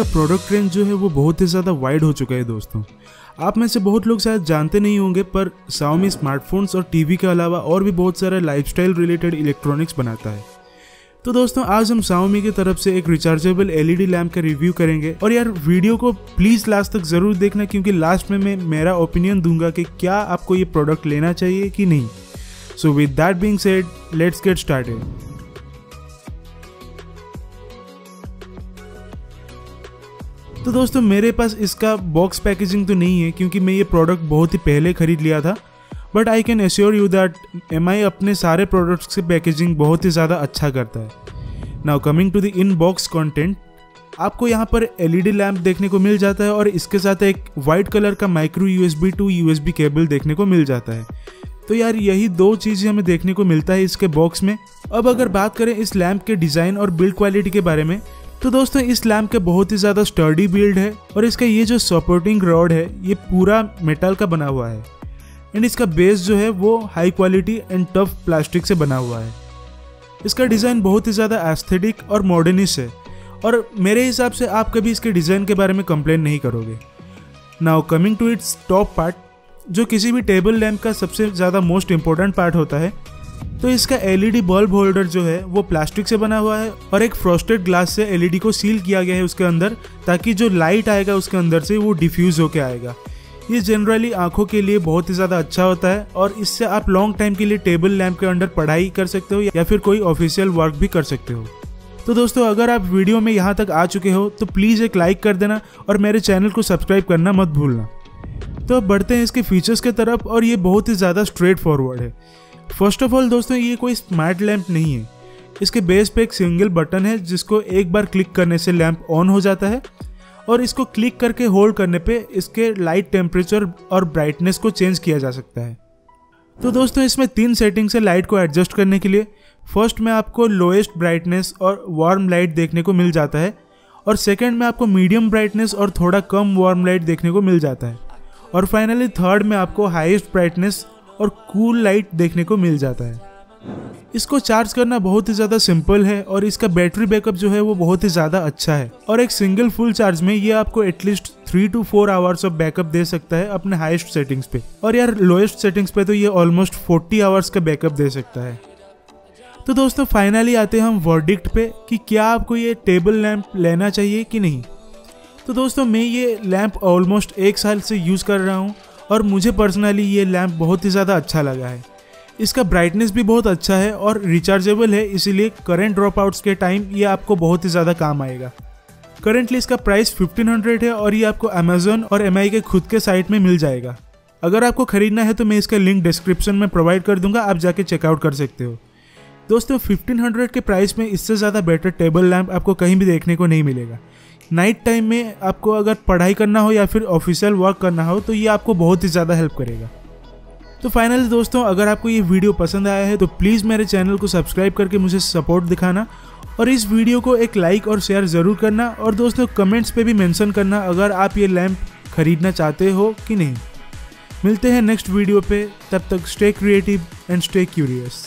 का product range जो है वो बहुत ही ज़्यादा वाइड हो चुका है दोस्तों। आप में से बहुत लोग शायद जानते नहीं होंगे पर Xiaomi स्मार्टफोन्स और टीवी के अलावा और भी बहुत सारे लाइफस्टाइल रिलेटेड इलेक्ट्रॉनिक्स बनाता है। तो दोस्तों आज हम Xiaomi की तरफ से एक रिचार्जेबल एलईडी लैम्प का रिव्यू करेंगे और यार वीडियो को प्लीज़ लास्ट तक ज़रूर देखना क्योंकि लास्ट में मैं मेरा ओपिनियन दूंगा कि क्या आपको ये प्रोडक्ट लेना चाहिए कि नहीं। So with that being said let's get started. तो दोस्तों मेरे पास इसका बॉक्स पैकेजिंग तो नहीं है क्योंकि मैं ये प्रोडक्ट बहुत ही पहले ख़रीद लिया था, but I can assure you that MI अपने सारे प्रोडक्ट्स की पैकेजिंग बहुत ही ज़्यादा अच्छा करता है। Now coming to the inbox content, आपको यहाँ पर LED लैम्प देखने को मिल जाता है और इसके साथ एक वाइट कलर का micro USB to USB cable देखने को मिल जाता है। तो यार यही दो चीज़ें हमें देखने को मिलता है इसके बॉक्स में। अब अगर बात करें इस लैम्प के डिज़ाइन और बिल्ड क्वालिटी के बारे में, तो दोस्तों इस लैम्प का बहुत ही ज़्यादा स्टर्डी बिल्ड है और इसका ये जो सपोर्टिंग रॉड है ये पूरा मेटल का बना हुआ है एंड इसका बेस जो है वो high quality and tough plastic से बना हुआ है। इसका डिज़ाइन बहुत ही ज़्यादा एस्थेटिक और मॉडर्निश है और मेरे हिसाब से आप कभी इसके डिज़ाइन के बारे में कंप्लेन नहीं करोगे। Now coming to its top part जो किसी भी टेबल लैम्प का सबसे ज़्यादा मोस्ट इम्पोर्टेंट पार्ट होता है, तो इसका LED बल्ब होल्डर जो है वो प्लास्टिक से बना हुआ है और एक फ्रॉस्टेड ग्लास से LED को सील किया गया है उसके अंदर, ताकि जो लाइट आएगा उसके अंदर से वो डिफ्यूज़ होकर आएगा। ये जनरली आंखों के लिए बहुत ही ज़्यादा अच्छा होता है और इससे आप लॉन्ग टाइम के लिए टेबल लैम्प के अंडर पढ़ाई कर सकते हो या फिर कोई ऑफिशियल वर्क भी कर सकते हो। तो दोस्तों अगर आप वीडियो में यहाँ तक आ चुके हो तो प्लीज़ एक लाइक कर देना और मेरे चैनल को सब्सक्राइब करना मत भूलना। तो अब बढ़ते हैं इसके फीचर्स की तरफ और ये बहुत ही ज़्यादा स्ट्रेट फॉरवर्ड है। फर्स्ट ऑफ ऑल दोस्तों ये कोई स्मार्ट लैंप नहीं है। इसके बेस पे एक सिंगल बटन है जिसको एक बार क्लिक करने से लैंप ऑन हो जाता है और इसको क्लिक करके होल्ड करने पे इसके लाइट टेम्परेचर और ब्राइटनेस को चेंज किया जा सकता है। तो दोस्तों इसमें 3 सेटिंग्स है लाइट को एडजस्ट करने के लिए। फर्स्ट में आपको लोएस्ट ब्राइटनेस और वार्म लाइट देखने को मिल जाता है और सेकेंड में आपको मीडियम ब्राइटनेस और थोड़ा कम वार्म लाइट देखने को मिल जाता है और फाइनली थर्ड में आपको हाईएस्ट ब्राइटनेस और कूल लाइट देखने को मिल जाता है। इसको चार्ज करना बहुत ही ज़्यादा सिंपल है और इसका बैटरी बैकअप जो है वो बहुत ही ज़्यादा अच्छा है और एक सिंगल फुल चार्ज में ये आपको at least 3 to 4 hours of backup दे सकता है अपने हाईएस्ट सेटिंग्स पे और यार लोएस्ट सेटिंग्स पे तो ये ऑलमोस्ट 40 आवर्स का बैकअप दे सकता है। तो दोस्तों फाइनली आते हैं हम वर्डिक्ट पे कि क्या आपको ये टेबल लैम्प लेना चाहिए कि नहीं। तो दोस्तों मैं ये लैम्प ऑलमोस्ट 1 साल से यूज़ कर रहा हूँ और मुझे पर्सनली ये लैम्प बहुत ही ज़्यादा अच्छा लगा है। इसका ब्राइटनेस भी बहुत अच्छा है और रिचार्जेबल है, इसीलिए करंट ड्रॉपआउट्स के टाइम ये आपको बहुत ही ज़्यादा काम आएगा। करंटली इसका प्राइस 1500 है और ये आपको अमेजोन और MI के खुद के साइट में मिल जाएगा। अगर आपको ख़रीदना है तो मैं इसका लिंक डिस्क्रिप्शन में प्रोवाइड कर दूंगा, आप जाके चेकआउट कर सकते हो। दोस्तों 1500 के प्राइस में इससे ज़्यादा बेटर टेबल लैम्प आपको कहीं भी देखने को नहीं मिलेगा। नाइट टाइम में आपको अगर पढ़ाई करना हो या फिर ऑफिशियल वर्क करना हो तो ये आपको बहुत ही ज़्यादा हेल्प करेगा। तो फाइनली दोस्तों अगर आपको ये वीडियो पसंद आया है तो प्लीज़ मेरे चैनल को सब्सक्राइब करके मुझे सपोर्ट दिखाना और इस वीडियो को एक लाइक और शेयर ज़रूर करना और दोस्तों कमेंट्स पे भी मेंशन करना अगर आप ये लैम्प खरीदना चाहते हो कि नहीं। मिलते हैं नेक्स्ट वीडियो पे, तब तक stay creative and stay curious.